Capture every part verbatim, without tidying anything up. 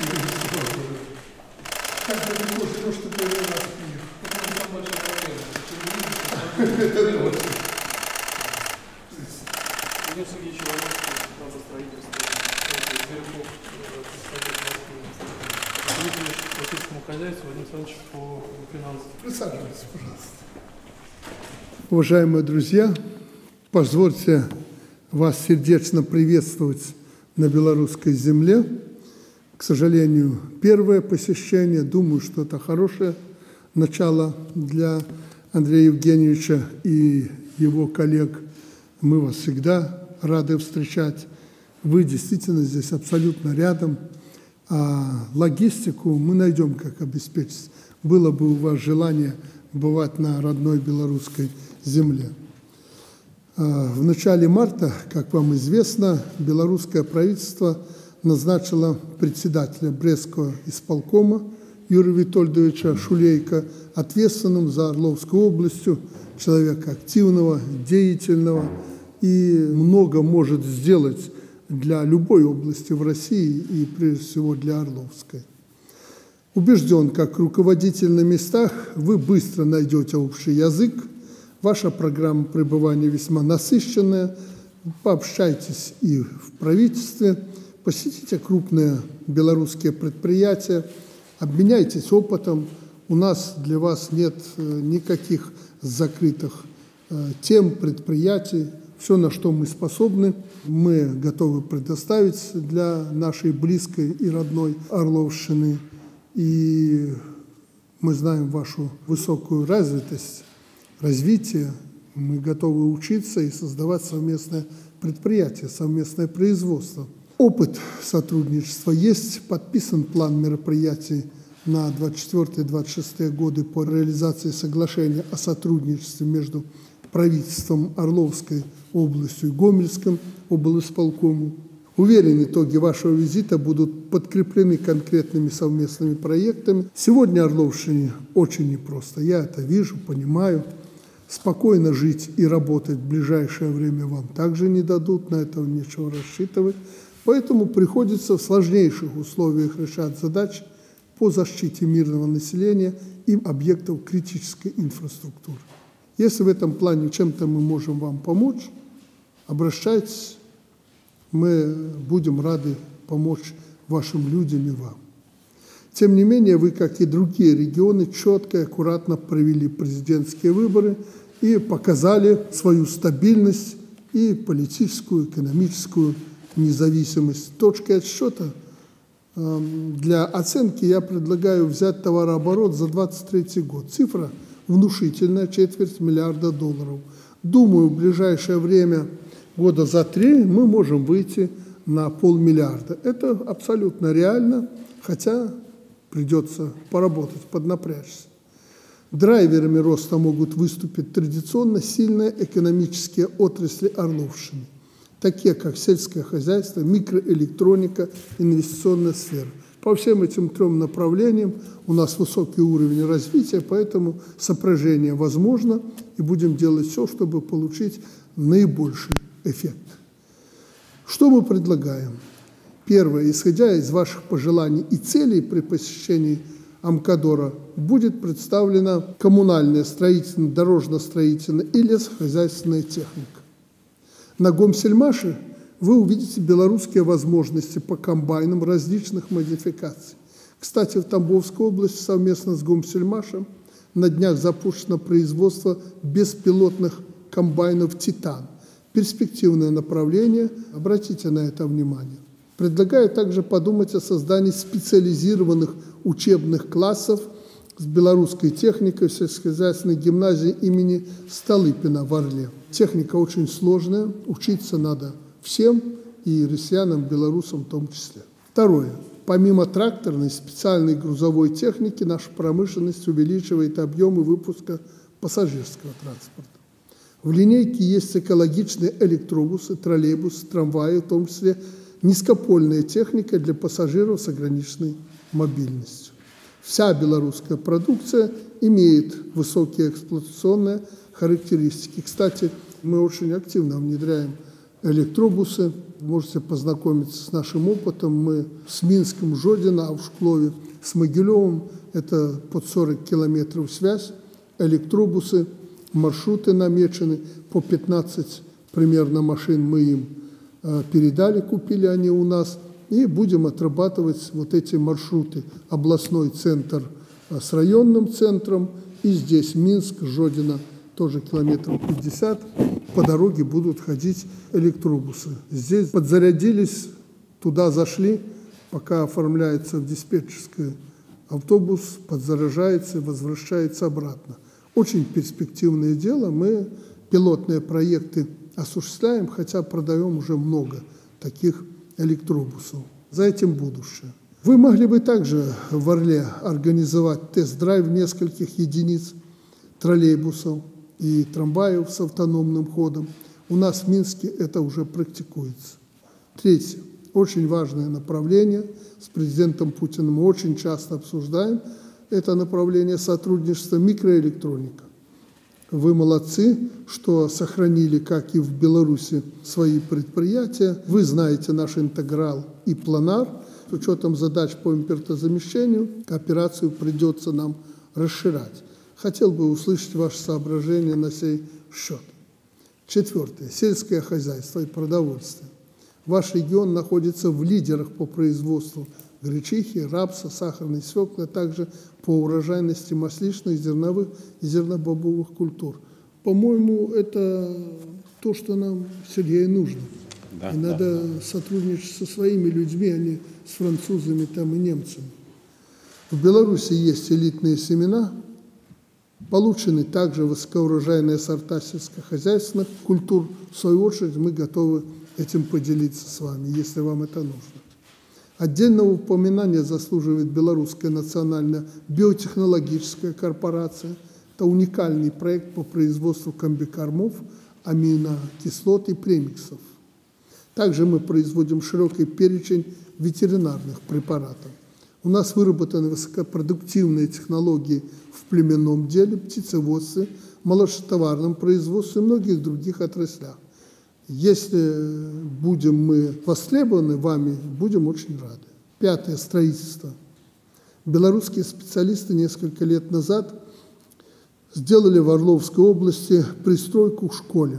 Как бы не может, ну, чтобы я вас не ехал. Это очень. Владимир Сергеевич, у вас правостроительство зверьков по сельскому хозяйству, Владимир Александрович по финансам. Присаживайтесь, пожалуйста. Уважаемые друзья, позвольте вас сердечно приветствовать на белорусской земле. К сожалению, первое посещение, думаю, что это хорошее начало для Андрея Евгеньевича и его коллег. Мы вас всегда рады встречать. Вы действительно здесь абсолютно рядом. А логистику мы найдем, как обеспечить. Было бы у вас желание бывать на родной белорусской земле. В начале марта, как вам известно, белорусское правительство назначило председателя Брестского исполкома Юрия Витольдовича Шулейка ответственным за Орловскую область, человека активного, деятельного и много может сделать для любой области в России и, прежде всего, для Орловской. Убежден, как руководитель на местах, вы быстро найдете общий язык, ваша программа пребывания весьма насыщенная, пообщайтесь и в правительстве, посетите крупные белорусские предприятия, обменяйтесь опытом. У нас для вас нет никаких закрытых тем, предприятий. Все, на что мы способны, мы готовы предоставить для нашей близкой и родной Орловщины. И мы знаем вашу высокую развитость, развитие. Мы готовы учиться и создавать совместное предприятие, совместное производство. Опыт сотрудничества есть. Подписан план мероприятий на двадцать четвёртый — двадцать шестой годы по реализации соглашения о сотрудничестве между правительством Орловской областью и Гомельским облисполкомом. Уверен, итоги вашего визита будут подкреплены конкретными совместными проектами. Сегодня Орловщине очень непросто. Я это вижу, понимаю. Спокойно жить и работать в ближайшее время вам также не дадут. На это нечего рассчитывать. Поэтому приходится в сложнейших условиях решать задачи по защите мирного населения и объектов критической инфраструктуры. Если в этом плане чем-то мы можем вам помочь, обращайтесь, мы будем рады помочь вашим людям и вам. Тем не менее, вы, как и другие регионы, четко и аккуратно провели президентские выборы и показали свою стабильность и политическую, экономическую независимость. Точкой отсчета для оценки я предлагаю взять товарооборот за две тысячи двадцать третий год. Цифра внушительная, четверть миллиарда долларов. Думаю, в ближайшее время, года за три, мы можем выйти на полмиллиарда. Это абсолютно реально, хотя придется поработать, поднапрячься. Драйверами роста могут выступить традиционно сильные экономические отрасли Орловщины, такие как сельское хозяйство, микроэлектроника, инвестиционная сфера. По всем этим трем направлениям у нас высокий уровень развития, поэтому сопряжение возможно, и будем делать все, чтобы получить наибольший эффект. Что мы предлагаем? Первое. Исходя из ваших пожеланий и целей при посещении Амкадора, будет представлена коммунальная, строительная, дорожно-строительная и лесохозяйственная техника. На Гомсельмаше вы увидите белорусские возможности по комбайнам различных модификаций. Кстати, в Тамбовской области совместно с Гомсельмашем на днях запущено производство беспилотных комбайнов «Титан». Перспективное направление, обратите на это внимание. Предлагаю также подумать о создании специализированных учебных классов с белорусской техникой в сельскохозяйственной гимназии имени Столыпина в Орле. Техника очень сложная, учиться надо всем, и россиянам, белорусам в том числе. Второе. Помимо тракторной и специальной грузовой техники, наша промышленность увеличивает объемы выпуска пассажирского транспорта. В линейке есть экологичные электробусы, троллейбусы, трамваи, в том числе низкопольная техника для пассажиров с ограниченной мобильностью. Вся белорусская продукция имеет высокие эксплуатационные характеристики. Кстати, мы очень активно внедряем электробусы. Можете познакомиться с нашим опытом. Мы с Минском, Жодино, а в Шклове с Могилевым. Это под сорок километров связь. Электробусы, маршруты намечены. По пятнадцать примерно машин мы им передали, купили они у нас. И будем отрабатывать вот эти маршруты. Областной центр с районным центром. И здесь Минск, Жодино, тоже километров пятьдесят. По дороге будут ходить электробусы. Здесь подзарядились, туда зашли, пока оформляется в диспетчерской автобус, подзаряжается и возвращается обратно. Очень перспективное дело. Мы пилотные проекты осуществляем, хотя продаем уже много таких электробусов. За этим будущее. Вы могли бы также в Орле организовать тест-драйв нескольких единиц троллейбусов и трамваев с автономным ходом. У нас в Минске это уже практикуется. Третье. Очень важное направление. С президентом Путиным мы очень часто обсуждаем это направление сотрудничества — микроэлектроника. Вы молодцы, что сохранили, как и в Беларуси, свои предприятия. Вы знаете наш «Интеграл» и «Планар». С учетом задач по импортозамещению кооперацию придется нам расширять. Хотел бы услышать ваши соображения на сей счет. Четвертое. Сельское хозяйство и продовольствие. Ваш регион находится в лидерах по производству гречихи, рапса, сахарной свеклы, а также по урожайности масличных, зерновых и зернобобовых культур. По-моему, это то, что нам, Сергей, нужно. Да, и надо да, да. сотрудничать со своими людьми, а не с французами там и немцами. В Беларуси есть элитные семена. Получены также высокоурожайные сорта сельскохозяйственных культур. В свою очередь мы готовы этим поделиться с вами, если вам это нужно. Отдельного упоминания заслуживает Белорусская национальная биотехнологическая корпорация. Это уникальный проект по производству комбикормов, аминокислот и премиксов. Также мы производим широкий перечень ветеринарных препаратов. У нас выработаны высокопродуктивные технологии в племенном деле, птицеводстве, молочнотоварном производстве и многих других отраслях. Если будем мы востребованы вами, будем очень рады. Пятое. Строительство. Белорусские специалисты несколько лет назад сделали в Орловской области пристройку к школе.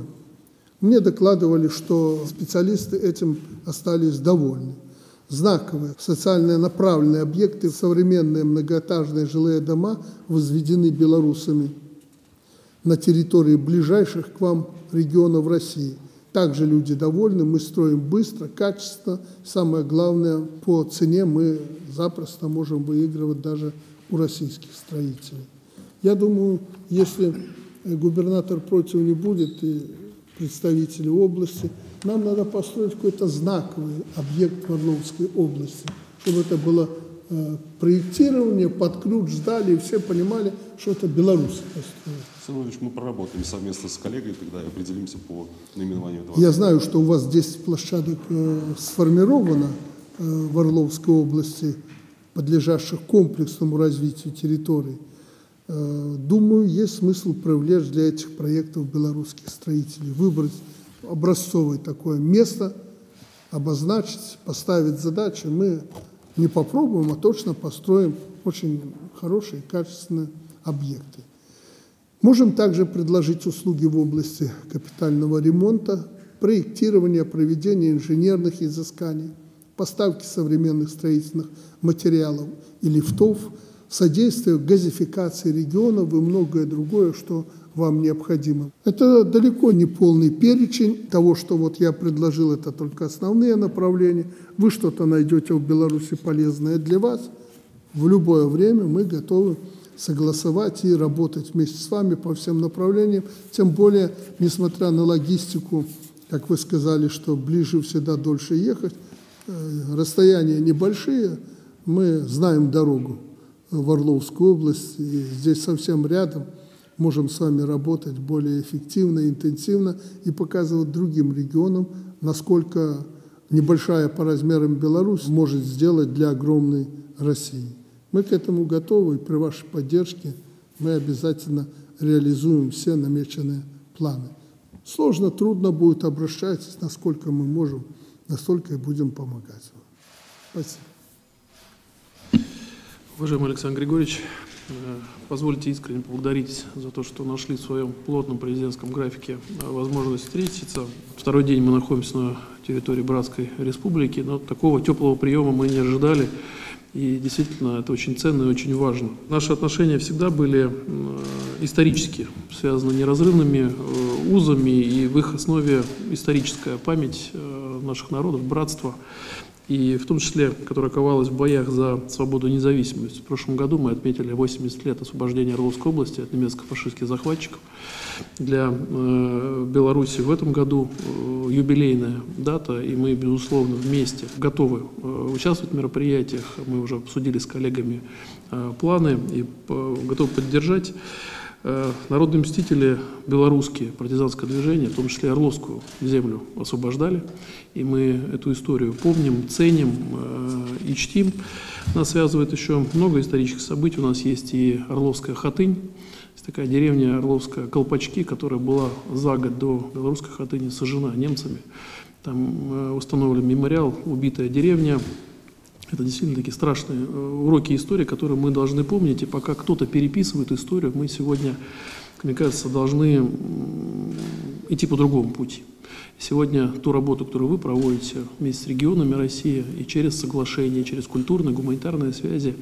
Мне докладывали, что специалисты этим остались довольны. Знаковые, социально направленные объекты, современные многоэтажные жилые дома возведены белорусами на территории ближайших к вам регионов России. Также люди довольны, мы строим быстро, качественно. Самое главное, по цене мы запросто можем выигрывать даже у российских строителей. Я думаю, если губернатор против не будет и представители области, нам надо построить какой-то знаковый объект в Орловской области, чтобы это было э, проектирование, под ключ ждали, и все понимали, что это белорусы построили. Серлович, мы проработаем совместно с коллегой, тогда и определимся по наименованию этого. Я знаю, что у вас десять площадок э, сформировано э, в Орловской области, подлежащих комплексному развитию территории. Э, думаю, есть смысл привлечь для этих проектов белорусских строителей, выбрать образцовое такое место, обозначить, поставить задачи. Мы не попробуем, а точно построим очень хорошие, качественные объекты. Можем также предложить услуги в области капитального ремонта, проектирования, проведения инженерных изысканий, поставки современных строительных материалов и лифтов, содействие газификации регионов и многое другое, что вам необходимо. Это далеко не полный перечень того, что вот я предложил, это только основные направления. Вы что-то найдете в Беларуси полезное для вас. В любое время мы готовы согласовать и работать вместе с вами по всем направлениям. Тем более, несмотря на логистику, как вы сказали, что ближе всегда дольше ехать, расстояния небольшие, мы знаем дорогу в Орловскую область, и здесь совсем рядом. Можем с вами работать более эффективно, интенсивно и показывать другим регионам, насколько небольшая по размерам Беларусь может сделать для огромной России. Мы к этому готовы, и при вашей поддержке мы обязательно реализуем все намеченные планы. Сложно, трудно будет, обращайтесь, насколько мы можем, настолько и будем помогать вам. Спасибо. Уважаемый Александр Григорьевич, позвольте искренне поблагодарить за то, что нашли в своем плотном президентском графике возможность встретиться. Второй день мы находимся на территории Братской Республики, но такого теплого приема мы не ожидали. И действительно, это очень ценно и очень важно. Наши отношения всегда были исторически связаны неразрывными узами, и в их основе историческая память наших народов, братство, и в том числе, которое ковалось в боях за свободу и независимость. В прошлом году мы отметили восемьдесят лет освобождения Орловской области от немецко-фашистских захватчиков. Для Беларуси в этом году юбилейная дата, и мы, безусловно, вместе готовы участвовать в мероприятиях. Мы уже обсудили с коллегами планы и готовы поддержать. Народные мстители белорусские, партизанское движение, в том числе Орловскую землю, освобождали. И мы эту историю помним, ценим и чтим. Нас связывает еще много исторических событий. У нас есть и Орловская Хатынь, есть такая деревня Орловская Колпачки, которая была за год до белорусской Хатыни сожжена немцами. Там установлен мемориал «Убитая деревня». Это действительно такие страшные уроки истории, которые мы должны помнить. И пока кто-то переписывает историю, мы сегодня, мне кажется, должны идти по другому пути. Сегодня ту работу, которую вы проводите вместе с регионами России и через соглашения, через культурные, гуманитарные связи,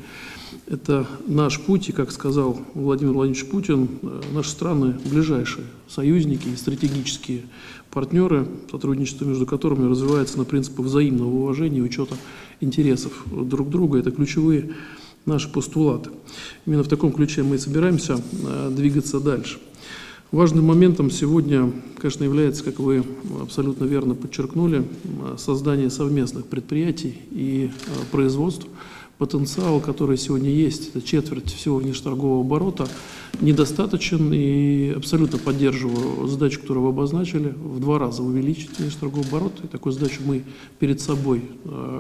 это наш путь, и, как сказал Владимир Владимирович Путин, наши страны ближайшие союзники и стратегические партнеры, сотрудничество между которыми развивается на принципах взаимного уважения и учета интересов друг друга. Это ключевые наши постулаты. Именно в таком ключе мы и собираемся двигаться дальше. Важным моментом сегодня, конечно, является, как вы абсолютно верно подчеркнули, создание совместных предприятий и производств. Потенциал, который сегодня есть, это четверть всего внешторгового оборота, недостаточен, и абсолютно поддерживаю задачу, которую вы обозначили, в два раза увеличить внешторговый оборот. И такую задачу мы перед собой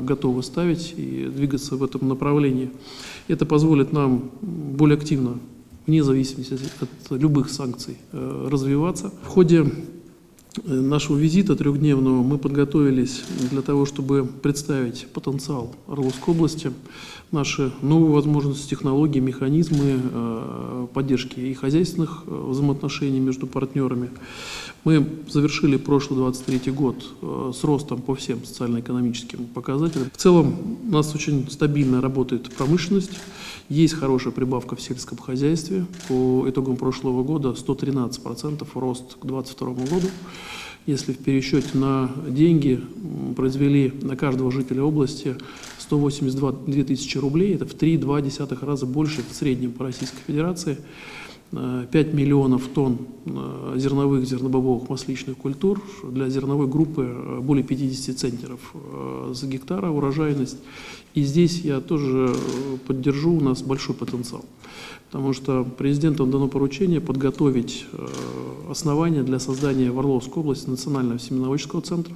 готовы ставить и двигаться в этом направлении. Это позволит нам более активно, вне зависимости от любых санкций, развиваться. В ходе нашего визита трехдневного мы подготовились для того, чтобы представить потенциал Орловской области, наши новые возможности, технологии, механизмы поддержки и хозяйственных взаимоотношений между партнерами. Мы завершили прошлый двадцать третий год с ростом по всем социально-экономическим показателям. В целом у нас очень стабильно работает промышленность, есть хорошая прибавка в сельском хозяйстве. По итогам прошлого года сто тринадцать процентов рост к две тысячи двадцать второму году. Если в пересчете на деньги произвели на каждого жителя области сто восемьдесят две тысячи рублей, это в три и две десятых раза больше в среднем по Российской Федерации, пять миллионов тонн зерновых, зернобобовых, масличных культур, для зерновой группы более пятидесяти центнеров за гектара урожайность. И здесь я тоже поддержу, у нас большой потенциал, потому что президенту дано поручение подготовить основания для создания в Орловской области национального семеноводческого центра.